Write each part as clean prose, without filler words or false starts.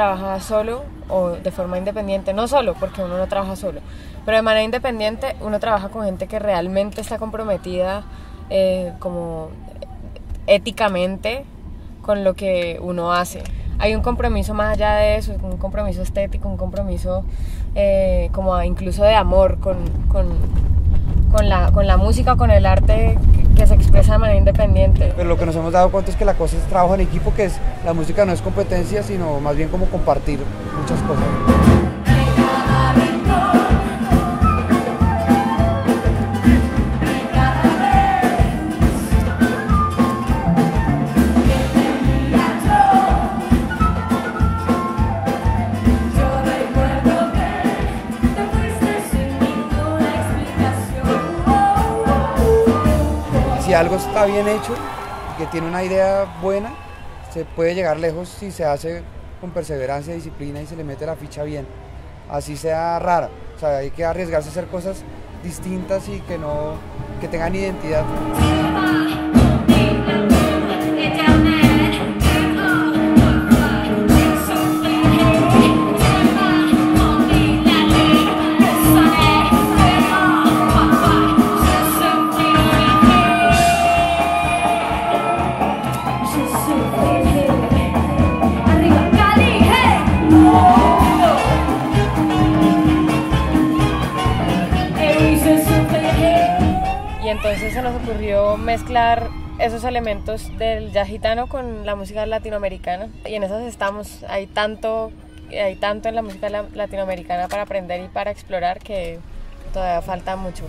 trabaja solo o de forma independiente, no solo porque uno no trabaja solo, pero de manera independiente uno trabaja con gente que realmente está comprometida como éticamente con lo que uno hace. Hay un compromiso más allá de eso, un compromiso estético, un compromiso como incluso de amor con la música, con el arte que se expresa de manera independiente. Pero lo que nos hemos dado cuenta es que la cosa es trabajo en equipo, que es la música no es competencia, sino más bien como compartir muchas cosas. Si algo está bien hecho, que tiene una idea buena, se puede llegar lejos si se hace con perseverancia, disciplina y se le mete la ficha bien, así sea rara. O sea, hay que arriesgarse a hacer cosas distintas y que tengan identidad. Entonces se nos ocurrió mezclar esos elementos del jazz gitano con la música latinoamericana, y en esas estamos. Hay tanto en la música latinoamericana para aprender y para explorar que todavía falta mucho.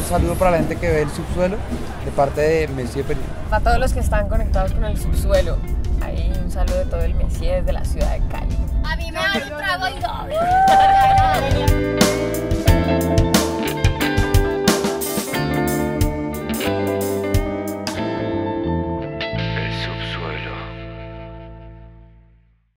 Un saludo para la gente que ve el subsuelo de parte de Monsieur Periné. A todos los que están conectados con el subsuelo, ahí un saludo de todo el Monsieur desde la ciudad de Cali. A mí me van un trago y doble.